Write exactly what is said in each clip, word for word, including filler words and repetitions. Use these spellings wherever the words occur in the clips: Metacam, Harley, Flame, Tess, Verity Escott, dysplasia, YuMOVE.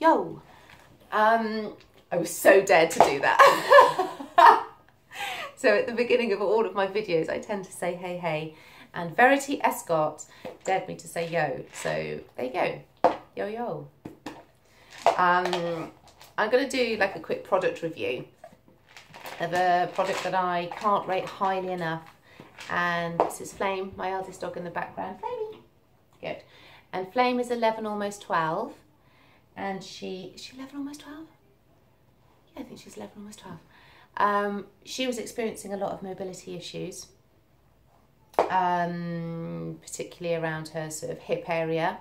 yo. Um, I was so dared to do that. So at the beginning of all of my videos, I tend to say, hey, hey, and Verity Escott dared me to say, yo. So there you go, yo, yo. Um, I'm gonna do like a quick product review of a product that I can't rate highly enough. And this is Flame, my eldest dog in the background. Flamey, good. And Flame is eleven, almost twelve. And she, is she eleven, almost twelve? Yeah, I think she's eleven, almost twelve. Um, she was experiencing a lot of mobility issues, um, particularly around her sort of hip area.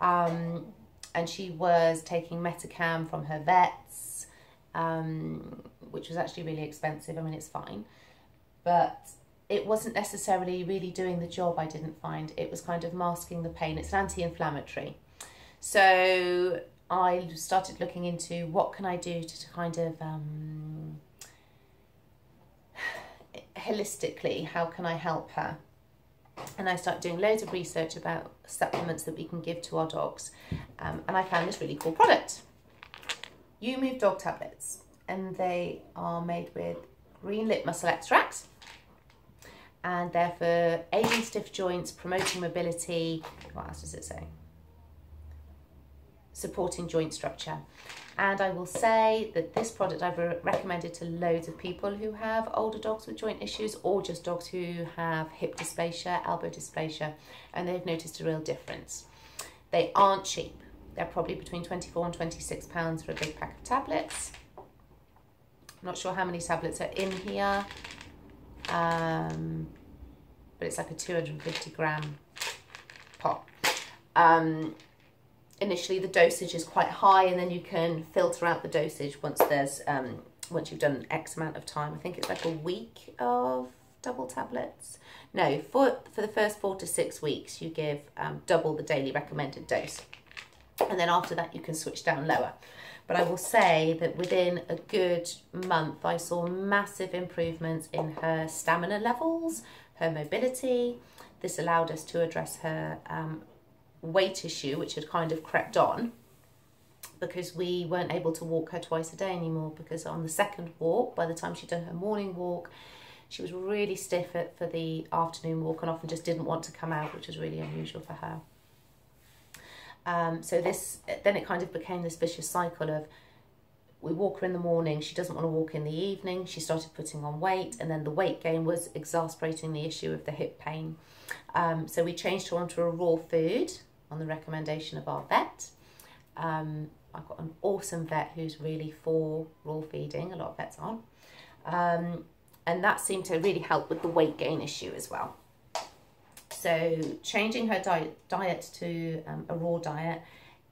Um, and she was taking Metacam from her vets, um, which was actually really expensive. I mean, it's fine, but it wasn't necessarily really doing the job, I didn't find. It was kind of masking the pain. It's an anti-inflammatory. So I started looking into what can I do to, to kind of, um, holistically, how can I help her? And I started doing loads of research about supplements that we can give to our dogs. Um, and I found this really cool product, YuMOVE dog tablets. And they are made with green lip muscle extracts. And they're for aiding stiff joints, promoting mobility, what else does it say? Supporting joint structure. And I will say that this product I've re recommended to loads of people who have older dogs with joint issues, or just dogs who have hip dysplasia, elbow dysplasia, and they've noticed a real difference. They aren't cheap. They're probably between twenty-four and twenty-six pounds for a big pack of tablets. I'm not sure how many tablets are in here. Um, but it's like a two hundred fifty gram pot. Um, initially the dosage is quite high, and then you can filter out the dosage once there's, um, once you've done X amount of time. I think it's like a week of double tablets. No, for, for the first four to six weeks, you give um, double the daily recommended dose. And then after that, you can switch down lower. But I will say that within a good month, I saw massive improvements in her stamina levels, her mobility. This allowed us to address her um, weight issue, which had kind of crept on, because we weren't able to walk her twice a day anymore, because on the second walk, by the time she'd done her morning walk, she was really stiff for the afternoon walk and often just didn't want to come out, which was really unusual for her. Um, so this, then it kind of became this vicious cycle of, we walk her in the morning, she doesn't want to walk in the evening, she started putting on weight, and then the weight gain was exacerbating the issue of the hip pain. Um, so we changed her onto a raw food on the recommendation of our vet. Um, I've got an awesome vet who's really for raw feeding, a lot of vets aren't. Um, and that seemed to really help with the weight gain issue as well. So changing her diet, diet to um, a raw diet,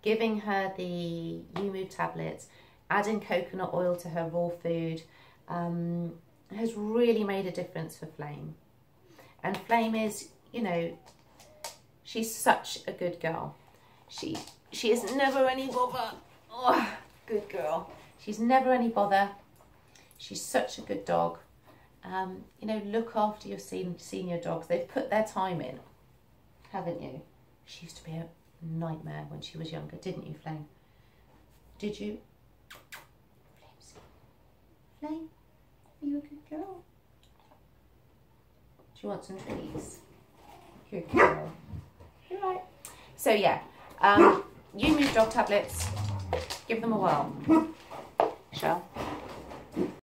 giving her the YuMOVE tablets, adding coconut oil to her raw food um, has really made a difference for Flame. And Flame is, you know, she's such a good girl. She, she is never any bother. Oh, good girl. She's never any bother. She's such a good dog. Um, you know, look after your sen senior dogs. They've put their time in, haven't you? She used to be a nightmare when she was younger, didn't you, Flame? Did you? Flame, are you a good girl? Do you want some trees? Good girl. You're right. So yeah, um, YuMOVE dog tablets. Give them a whirl, shall.